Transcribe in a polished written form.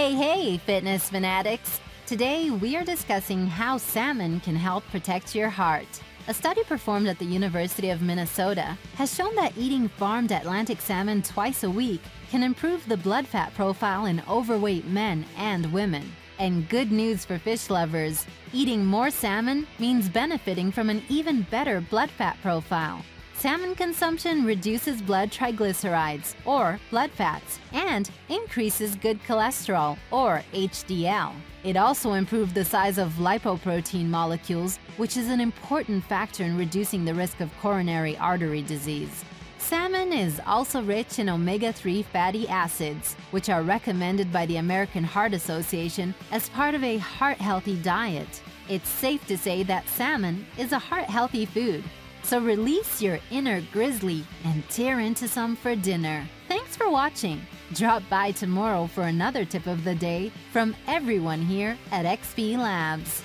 Hey, hey, fitness fanatics! Today we are discussing how salmon can help protect your heart. A study performed at the University of Minnesota has shown that eating farmed Atlantic salmon twice a week can improve the blood fat profile in overweight men and women. And good news for fish lovers, eating more salmon means benefiting from an even better blood fat profile. Salmon consumption reduces blood triglycerides, or blood fats, and increases good cholesterol, or HDL. It also improved the size of lipoprotein molecules, which is an important factor in reducing the risk of coronary artery disease. Salmon is also rich in omega-3 fatty acids, which are recommended by the American Heart Association as part of a heart-healthy diet. It's safe to say that salmon is a heart-healthy food. So release your inner grizzly and tear into some for dinner. Thanks for watching. Drop by tomorrow for another tip of the day from everyone here at XP Labs.